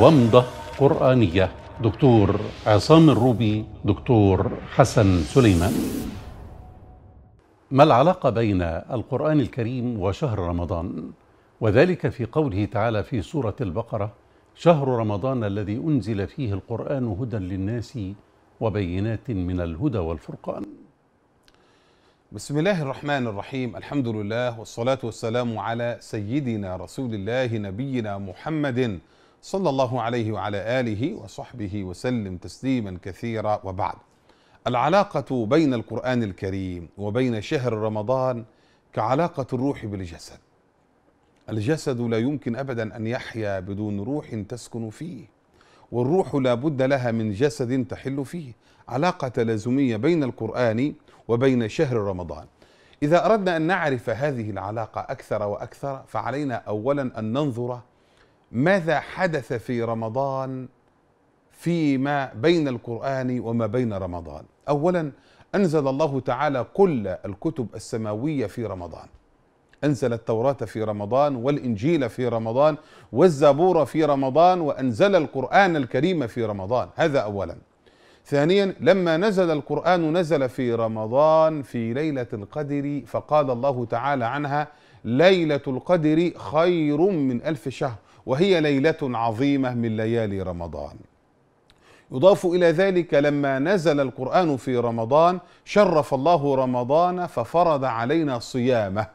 ومضة قرآنية. دكتور عصام الروبي، دكتور حسن سليمان. ما العلاقة بين القرآن الكريم وشهر رمضان؟ وذلك في قوله تعالى في سورة البقرة: شهر رمضان الذي أنزل فيه القرآن هدى للناس وبينات من الهدى والفرقان. بسم الله الرحمن الرحيم، الحمد لله والصلاة والسلام على سيدنا رسول الله نبينا محمد صلى الله عليه وعلى آله وصحبه وسلم تسليما كثيرا، وبعد. العلاقة بين القرآن الكريم وبين شهر رمضان كعلاقة الروح بالجسد. الجسد لا يمكن أبدا أن يحيا بدون روح تسكن فيه، والروح لا بد لها من جسد تحل فيه. علاقة تلازمية بين القرآن وبين شهر رمضان. إذا أردنا أن نعرف هذه العلاقة أكثر وأكثر، فعلينا أولا أن ننظر ماذا حدث في رمضان فيما بين القرآن وما بين رمضان. أولا، أنزل الله تعالى كل الكتب السماوية في رمضان. أنزل التوراة في رمضان، والإنجيل في رمضان، والزبور في رمضان، وأنزل القرآن الكريم في رمضان. هذا أولا. ثانيا، لما نزل القرآن نزل في رمضان في ليلة القدر، فقال الله تعالى عنها: ليلة القدر خير من 1000 شهر، وهي ليلة عظيمة من ليالي رمضان. يضاف إلى ذلك، لما نزل القرآن في رمضان شرف الله رمضان ففرض علينا صيامه.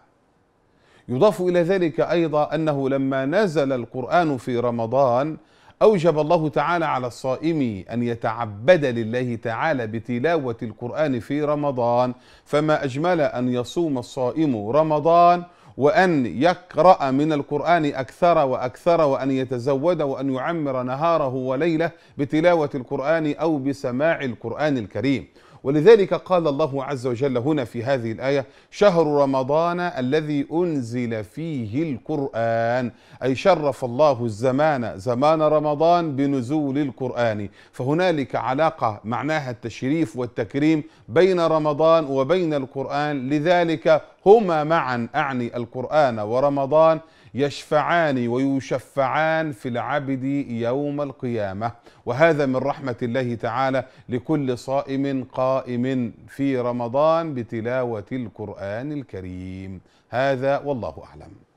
يضاف إلى ذلك أيضا أنه لما نزل القرآن في رمضان أوجب الله تعالى على الصائم أن يتعبد لله تعالى بتلاوة القرآن في رمضان. فما أجمل أن يصوم الصائم رمضان وأن يقرأ من القرآن أكثر وأكثر، وأن يتزود وأن يعمر نهاره وليله بتلاوة القرآن أو بسماع القرآن الكريم. ولذلك قال الله عز وجل هنا في هذه الآية: شهر رمضان الذي أنزل فيه القرآن، أي شرف الله الزمان، زمان رمضان، بنزول القرآن. فهنالك علاقة معناها التشريف والتكريم بين رمضان وبين القرآن. لذلك هما معا، أعني القرآن ورمضان، يشفعان ويشفعان في العبد يوم القيامة. وهذا من رحمة الله تعالى لكل صائم قائم في رمضان بتلاوة القرآن الكريم. هذا والله أعلم.